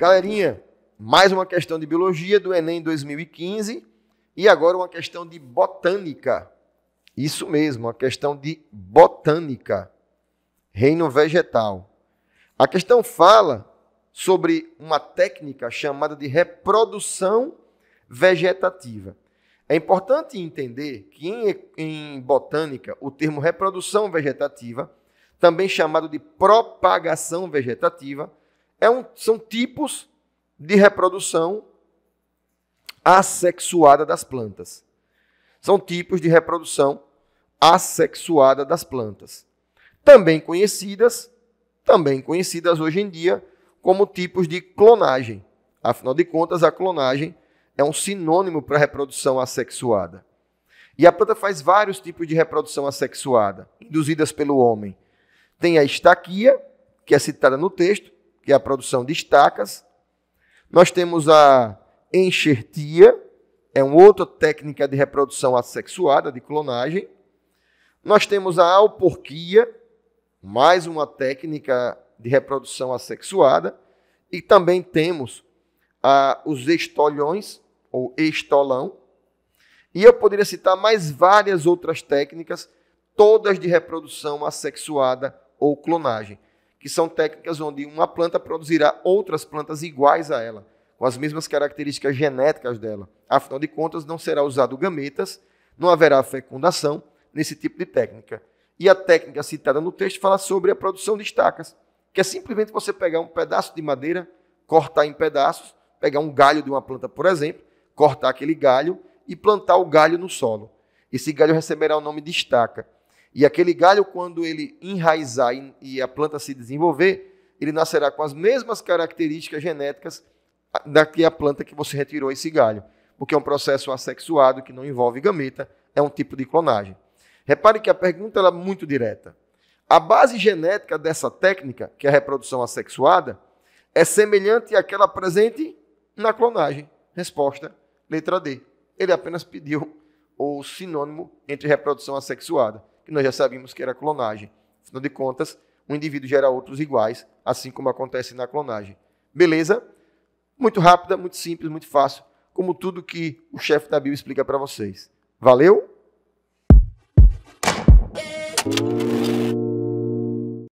Galerinha, mais uma questão de biologia do Enem 2015 e agora uma questão de botânica. Isso mesmo, uma questão de botânica, reino vegetal. A questão fala sobre uma técnica chamada de reprodução vegetativa. É importante entender que em botânica, o termo reprodução vegetativa, também chamado de propagação vegetativa, são tipos de reprodução assexuada das plantas. São tipos de reprodução assexuada das plantas. Também conhecidas hoje em dia como tipos de clonagem. Afinal de contas, a clonagem é um sinônimo para reprodução assexuada. E a planta faz vários tipos de reprodução assexuada, induzidas pelo homem. Tem a estaquia, que é citada no texto, que é a produção de estacas. Nós temos a enxertia, é uma outra técnica de reprodução assexuada, de clonagem. Nós temos a alporquia, mais uma técnica de reprodução assexuada. E também temos os estolhões, ou estolão. E eu poderia citar mais várias outras técnicas, todas de reprodução assexuada ou clonagem, que são técnicas onde uma planta produzirá outras plantas iguais a ela, com as mesmas características genéticas dela. Afinal de contas, não será usado gametas, não haverá fecundação nesse tipo de técnica. E a técnica citada no texto fala sobre a produção de estacas, que é simplesmente você pegar um pedaço de madeira, cortar em pedaços, pegar um galho de uma planta, por exemplo, cortar aquele galho e plantar o galho no solo. Esse galho receberá o nome de estaca. E aquele galho, quando ele enraizar e a planta se desenvolver, ele nascerá com as mesmas características genéticas da que a planta que você retirou esse galho, porque é um processo assexuado que não envolve gameta, é um tipo de clonagem. Repare que a pergunta ela é muito direta. A base genética dessa técnica, que é a reprodução assexuada, é semelhante àquela presente na clonagem. Resposta, letra D. Ele apenas pediu o sinônimo entre reprodução assexuada, que nós já sabíamos que era clonagem. Afinal de contas, um indivíduo gera outros iguais, assim como acontece na clonagem. Beleza? Muito rápida, muito simples, muito fácil, como tudo que o chefe da bio explica para vocês. Valeu?